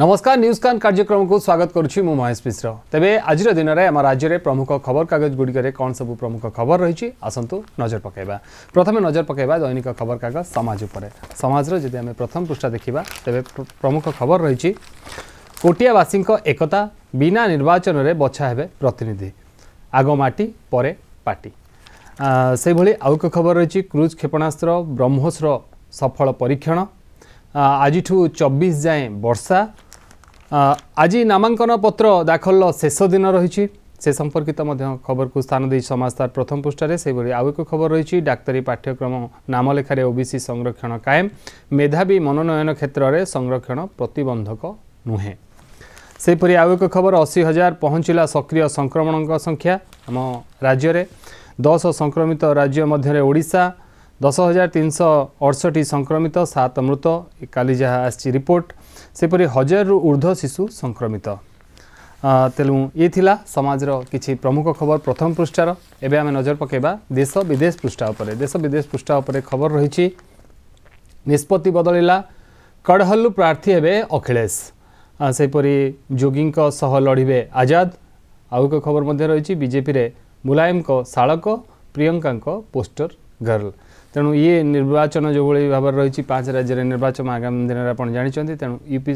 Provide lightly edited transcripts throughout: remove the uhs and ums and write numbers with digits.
नमस्कार न्यूज कान कार्यक्रम को स्वागत करुच्ची मु महेश मिश्र। तेबे आज दिन में आम राज्य में प्रमुख खबर कागज गुड़िकर कौन सब प्रमुख खबर रही आसतु नजर पकाइबा। प्रथम नजर पकाइबा दैनिक खबर कागज समाज उपर। समाज रो जदि आमे प्रथम पृष्ठा देखिबा तेबे प्रमुख खबर रही कोटियावासी एकता बिना निर्वाचन में बछा हेबे प्रतिनिधि आगमाटी परे पार्टी। से भली आउ एक खबर रही क्रूज क्षेपणास्त्र ब्रह्मोस सफल परीक्षण आज 24 जाए वर्षा। आज नामांकन पत्र दाखल शेष दिन रही से संपर्कित खबर को स्थान दे समाजतार प्रथम पृष्ठे। से आउ एक खबर रही डाक्तरी पाठ्यक्रम नामलेखार ओबीसी संरक्षण कायम मेधावी मनोनयन क्षेत्र में संरक्षण प्रतिबंधक नुहे। सेपरी आउ एक खबर 80,000 पहुँचला सक्रिय संक्रमण संख्या आम राज्य में 10 संक्रमित राज्य मध्य ओडिशा 10,368 संक्रमित 7 मृत काली जहाँ आसी रिपोर्ट। सेपरी 1000 ऊर्ध्व शिशु संक्रमित। तेणु ये थिला समाजर किछि प्रमुख खबर प्रथम पृष्ठार। एबे आमे नजर पकेबा देश विदेश पृष्ठा उपरे। देश विदेश पृष्ठा उपरे खबर रही निष्पत्ति बदलिला कड़हल्लू प्रार्थी हेबे अखिलेश। सेपरी जोगी सह लड़े आजाद। आउ एक खबर मध्य रही बीजेपी रे मुलायम को शालक प्रियंका को पोस्टर गर्ल। तेणु ये निर्वाचन जो भाई भाव रही 5 राज्य निर्वाचन आगामी दिन में आज जानते। तेणु यूपी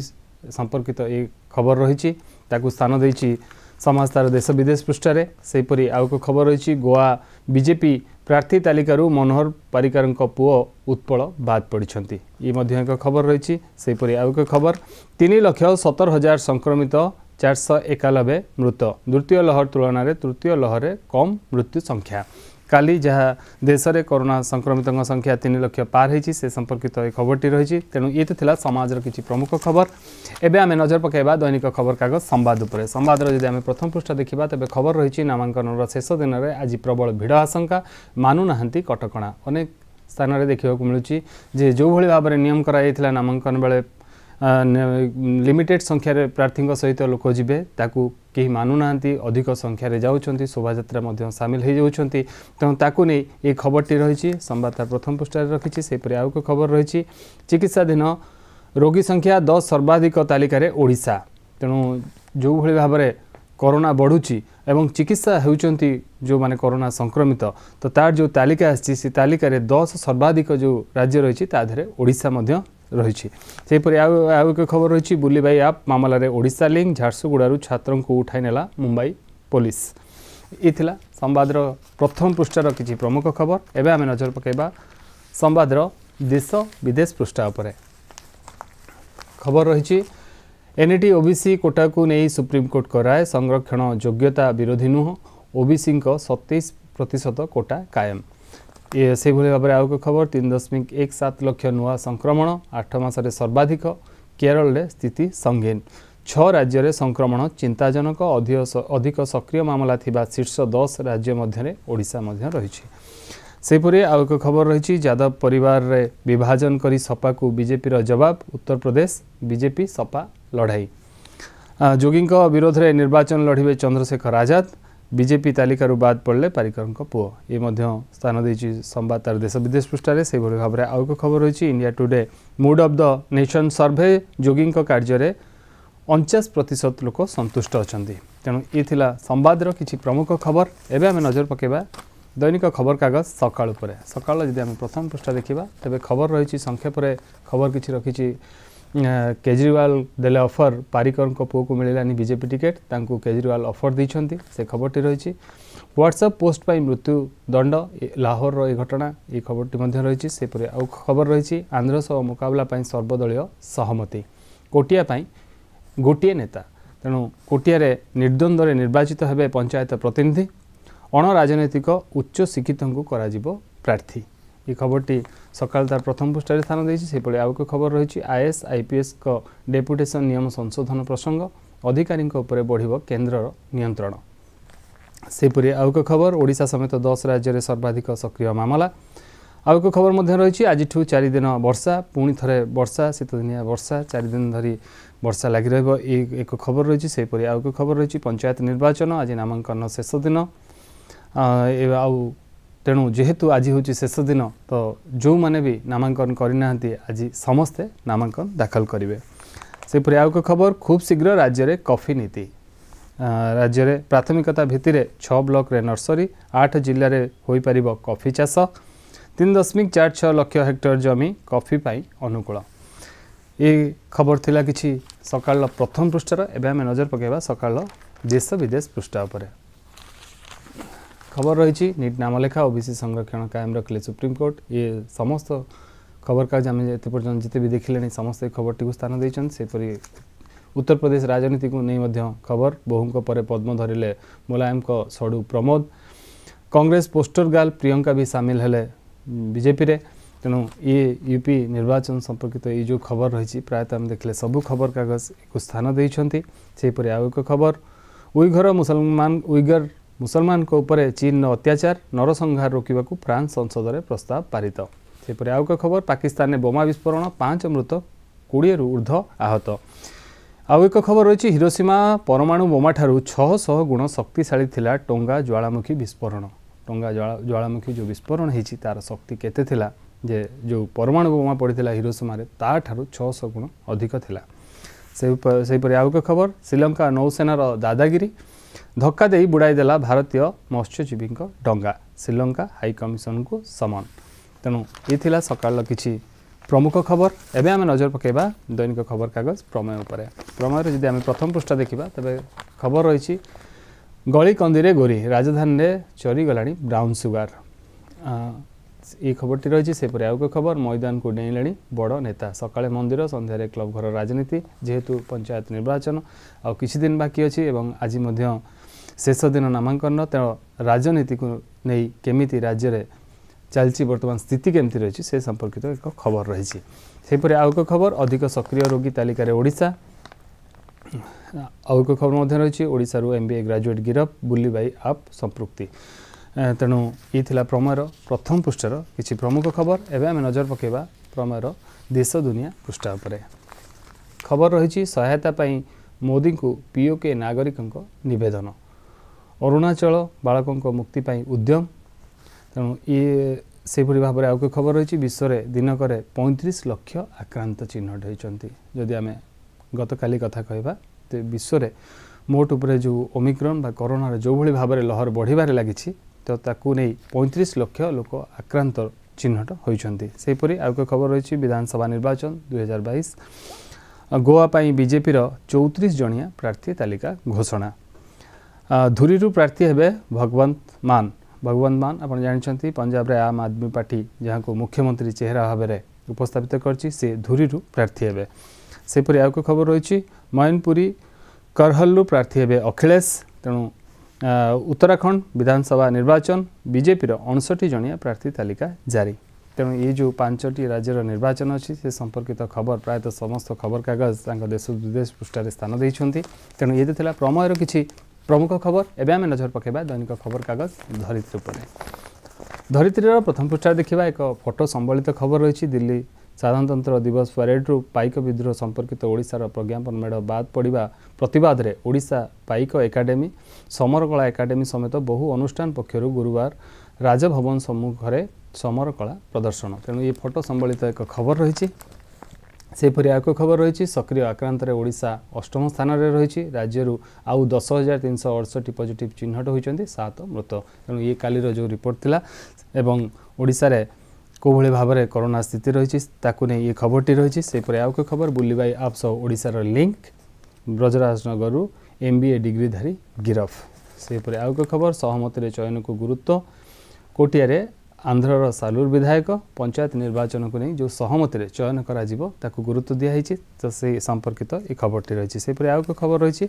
संपर्कित ये खबर रही स्थान देती समस्तार देश विदेश पृष्ठे। सेपरी आउ एक खबर रही गोवा बीजेपी प्रार्थी तालिकारु मनोहर पारिकर पुओ उत्पल बाद पड़ते ये एक खबर रही। सेपरी आउ एक खबर 3,17,000 संक्रमित 491 मृत द्वितीय लहर तुलन में तृतीय लहर में कम मृत्यु संख्या। काली जहाँ देश में कोरोना संक्रमित संख्या 3 लाख पार होती से संपर्कित एक खबरटी रही। तेणु ये तो थिला समाज किसी प्रमुख खबर। एबे आमे नजर पकाइबा दैनिक खबर कागज संवाद उपरे। संवाद जदि आमे प्रथम पृष्ठा देखिबा तेबे खबर रही नामांकन शेष दिन में आज प्रबल भिड़ आशंका मानुनाहांती कटकणा। अनेक स्थान में देखा मिलूँ जे जो भाई भाव में नियम कराइला नामांकन बेले लिमिटेड संख्यार प्रार्थी सहित लोक जीवे ताकू केही मानुनाहांती अधिक संख्यार जाउछंती शोभायात्रा सामिल हो जाउछंती। तेणु ताकू नहीं ये खबरटी रही संवाददाता प्रथम पृष्ठे रखी। सेपरी आउ एक खबर रही चिकित्साधीन रोगी संख्या 10 सर्वाधिक तालिकार ओडिशा। तेणु जो भाई भाव में कोरोना बढ़ुची एवं चिकित्सा होती जो माने कोरोना संक्रमित तो तार जो तालिका आसी तालिकार 10 सर्वाधिक जो राज्य रही ताधे ओडिशा रही। सेपरी आउ एक खबर रही बुलीबाई आप मामलें ओडिशा लिंक झारसुगुड़ छात्र को उठाई नेला मुंबई पुलिस। ये संवादर प्रथम पृष्ठार किसी प्रमुख खबर। एवं आम नजर पकेबा संवादर देश विदेश पृष्ठा उपरे। खबर रही एनईटी ओबीसी कोटा को नहीं सुप्रीमकोर्ट का राय संरक्षण योग्यता विरोधी नुह ओबीसी 37% कोटा कायम। ये से भली भाव में आउ एक खबर 3.17 लाख नुआ संक्रमण 8 मास सर्वाधिक केरल में स्थिति संगीन 6 राज्य संक्रमण चिंताजनक अधिक सक्रिय मामला थिबा शीर्ष 10 राज्य मध्य ओडिशा रही। सेपरी आउ एक खबर रही यादव परिवार रे विभाजन करी सपा को बीजेपी जवाब उत्तर प्रदेश बीजेपी सपा लड़ाई। जोगी विरोध में निर्वाचन लड़े चंद्रशेखर आजाद बीजेपी तालिकारु बाद पड़े पारिकर पुओ ये स्थान देती संवाददाता देश विदेश पृष्ठे। से भाव में आउ एक खबर रही India Today mood of the nation survey जोगी कार्य 49% लोक संतुष्ट अच्छा। तेणु ये संवादर किसी प्रमुख खबर। एवं आम नजर पकेबा दैनिक खबर कागज सकाल पर। सकाल जब आम प्रथम पृष्ठा देखा तेज खबर रही संक्षेप खबर किसी रखी केजरीवाल देले ऑफर पारिकर पुओ को मिलानी बीजेपी टिकेट तांकू केजरीवाल ऑफर देइछंती से खबरटी रही। व्हाट्सएप पोस्ट पर मृत्यु दंड लाहौर ये घटना ये खबरटी मध्य रही। सेपरी आउ खबर रही आंध्र सह मुकाबला पाई सर्वदलीय सहमति कोटिया पाई गोटे नेता। तेणु कोटिया निर्द्वंद्वे निर्वाचित हेबे पंचायत प्रतिनिधि अणराजनैतिक उच्च शिक्षित को कराजिबो प्रार्थी ये खबरटी सकाल तार प्रथम पृष्ठ स्थान देती। सेपरी आउ एक खबर रही आईएएस आईपीएस को डेपुटेशन नियम संशोधन प्रसंग अधिकारी उपरे बढ़िबो केंद्रर नियंत्रण। सेपरी आउ एक खबर ओडिशा समेत 10 राज्य सर्वाधिक सक्रिय मामला। आउ एक खबर मध्य रही आज 4 दिन वर्षा पुणी थे वर्षा शीतदिनिया वर्षा 4 दिन धरी वर्षा लग रही एक खबर रही। सेपरी आउ एक खबर रही पंचायत निर्वाचन आज नामांकन शेष दिन आउ। तेणु जेहेतु आज हूँ शेष दिन तो जो माने भी नामांकन करना आज समस्ते नामांकन दाखल करेंगे। सेपरी आउ एक खबर खूब शीघ्र राज्य में कॉफी नीति राज्य में प्राथमिकता भित्ति रे 6 ब्लॉक रे नर्सरी 8 जिल्ला रे होई परिबो कॉफी चाष 3.46 लाख हेक्टर जमी कॉफी पाई अनुकूल ये खबर थिला किछि सकाल प्रथम पृष्ठर एबे हम नजर पकेबा सकाल देश विदेश पृष्ठ उपर खबर रही नीट नामलेखा ओबीसी संरक्षण कायम रखिले सुप्रीमकोर्ट ये समस्त खबर कागज आम पर्यटन जिते भी देखिले समस्त खबरटी स्थान देइछन सेपरि उत्तर प्रदेश राजनीति को नहीं खबर बहुंक परे पद्म धरिले मुलायम को सड़ू प्रमोद कांग्रेस पोस्टर गाल प्रियंका भी सामिल हेले बीजेपी रे तेणु ये यूपी निर्वाचन संपर्कित ये जो खबर रही प्रायतः आम देखिले सबू खबर कागज एक स्थान देइछन्ती सेपरि आउ एक खबर उइगर मुसलमान को ऊपर चीन अत्याचार नरसंहार रोकने को फ्रांस संसद में प्रस्ताव पारित सेपरि आउ एक खबर पाकिस्तान में बोमा विस्फोरण 5 मृत 20 रु ऊर्ध आहत आउ एक खबर रही हिरोशिमा परमाणु बोमा ठारू 600 गुण शक्तिशाली थिला टोंगा ज्वालामुखी विस्फोरण टोंगा ज्वालामुखी जो विस्फोरण होती तार शक्ति केते थिला जे जो परमाणु बोमा पड़ता हिरोशिमा रे ता ठारू 600 गुण अधिक थिला सेपरि आउ एक खबर श्रीलंका नौसेनार दादागिरी धक्का दे बुड़ाई देला भारतीय मत्स्यजीवी डंगा श्रीलंका हाई कमिशन को समन तेणु ये सकाल किसी प्रमुख खबर एवं आम नजर पकेबा दैनिक खबर कागज प्रमेय उपरे प्रमेय जदि आम प्रथम पृष्ठ देखा तबे खबर रही गली कंदीरे गोरी राजधानी में चोरी गलाणी ब्राउन सुगार ये खबरटी रही सेपरि आउ एक खबर मैदान को डेईले बड़ नेता सकाळे मंदिर संध्यारे क्लब घर राजनीति जेहेतु पंचायत निर्वाचन आ किछि दिन बाकी अछि एवं आज मध्य शेष दिन नामांकन तेणु राजनीति को नहीं केमिति राज्य में चलती वर्तमान स्थिति केमती रही से संपर्कित एक खबर रही सेपरि आउ एक खबर अधिक सक्रिय रोगी तालिकार ओडिशा आउ एक खबर रही ओडिशारू एमबीए ग्राजुएट गिरफ बुल्ली बाई आप संपृक्ति तेणु ये प्रमेयर प्रथम पृष्ठर किसी प्रमुख खबर एवं आम नजर पकेबा प्रमेयर देश दुनिया पृष्ठ उपर खबर रही सहायतापाई मोदी को पीओके नागरिकों नवेदन अरुणाचल बालकों मुक्तिपाई उद्यम तेणु ये से भाव में आउ एक खबर रही विश्व दिनक 35 लाख आक्रांत चिन्हट होती जदि आम गत काली कथा कहवा तो विश्व मोट उपर जो ओमिक्रॉन कोरोनार जो भाई भाव में लहर बढ़वे लगी तो ताकू नहीं 35 लाख लोक आक्रांत चिन्हट होती सेपरि आउ एक खबर रही विधानसभा निर्वाचन 2022 गोवाई बीजेपी 34 जनिया प्रार्थी तालिका घोषणा धूरी प्रार्थी हेबे भगवंत मान आप जानते पंजाब रे आम आदमी पार्टी जहाँ मुख्यमंत्री चेहरा भाव में उपस्थित कर धूरी प्रार्थी हेबे सेपरि आउ एक खबर रही मैनपुरी करहल्लू प्रार्थी हेबे अखिलेश तेणु उत्तराखंड विधानसभा निर्वाचन बीजेपी 59 जनिया प्रार्थी तालिका जारी तेणु ये जो 5टी राज्यर निर्वाचन अच्छी से संपर्कित खबर प्रायतः समस्त खबर कागज देश विदेश पृष्ठे स्थान देते तेणु ये था प्रमेयर किसी प्रमुख खबर एवं आम नजर पकेबा दैनिक खबर कागज धरित्री उपर धरित्रीर प्रथम पृष्ठे देखा एक फोटो संबलित खबर रही दिल्ली साधारणतंत्र दिवस परेड्रु पाइक विद्रोह संपर्कित ओडिशार प्रज्ञापन मेढ़ बाद पड़ा प्रतिवाद रे ओडिशा पाइक एकाडेमी समरकला एकाडेमी समेत बहु अनुष्ठान पक्षर गुरुवार राजभवन सम्मुख रे समरकला प्रदर्शन तेणु ये फोटो संबलित एक खबर रही सेपरि आउ एक खबर रही सक्रिय आक्रांत ओडिशा 8म स्थान रे रही राज्य आउ 10,368 पॉजिटिव चिन्हट होती 7 मृत तेणु ये कालीर जो रिपोर्ट थिला एवं ओडिशा रे को भले भाव में कोरोना स्थिति रही ये खबरटी रही सेपरि आउ एक खबर बुल्ली बाई आप सौ ओडिशार लिंक ब्रजराज नगर एमबीए डिग्रीधारी गिरफ सेपरि आउ एक खबर सहमति चयन को गुरुत्व कोटियारे आंध्रर सालूर विधायक पंचायत निर्वाचन को नहीं जो सहमति चयन गुरुत्व दिखाई तो से संपर्कित ये खबरटी रही सेपरि आउ एक खबर रही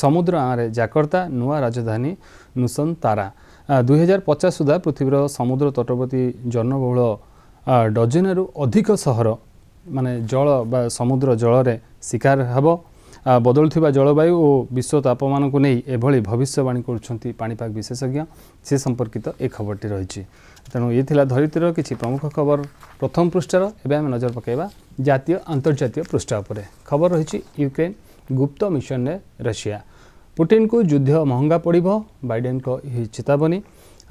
समुद्र आँरे जाकर्ता नुआ राजधानी नुसन तारा 2050 सुधा पृथ्वीर समुद्र तटवर्ती जनबहुल डजनरु अधिक सहर माने जल समुद्र जल शिकार हेब बदलुवा जलवायु और विश्व तापमान को नहीं एभली भविष्यवाणी करुँच पाणीपाग विशेषज्ञ से संपर्कित ए खबरटी रही तेणु ये धरित्रीर किसी प्रमुख खबर प्रथम पृष्ठर एवं आम नजर पकेबा जातीय अंतर्जातीय पृष्ठ उपर खबर रही यूक्रेन गुप्त मिशन ने रशिया पुटिन को युद्ध महंगा पड़ो बाइडेन को चेतावनी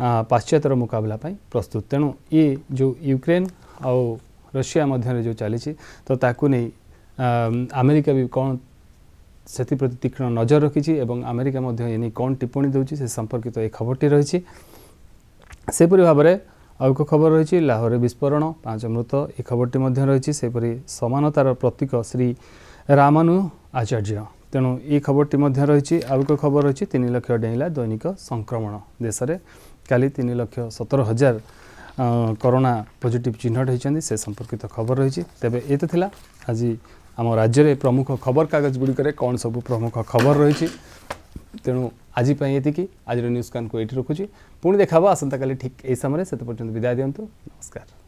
पाश्चात्यर मुकाबला प्रस्तुत तेणु ये जो यूक्रेन आ रशिया मध्य जो चली तो ताकू नहीं अमेरिका भी कौन से प्रति तीक्षण नजर रखी एवं अमेरिका एने कौन टिप्पणी दूसरी से संपर्कित तो यह खबरटी रही से भाव में आउ एक खबर रही लाहोर विस्फोरण 5 मृत यह खबरटी रही सेपरी समानतार प्रतीक श्री रामानु आचार्य तेणु ये खबरटी रही आउ एक खबर रही 3 लाख डेला दैनिक संक्रमण देश में काली 3,17,000 कोरोना पॉजिटिव चिन्हट होती से संपर्कित खबर रही तेरे ये तो आज आम राज्य में प्रमुख खबर कागज गुड़िकर कौन सब प्रमुख खबर रही तेणु आजपाई ये आज न्यूज कान को ये रखुच्छी पुणी देखा आसंता काली ठीक यही समय से पर्यटन विदाय दिंतु नमस्कार।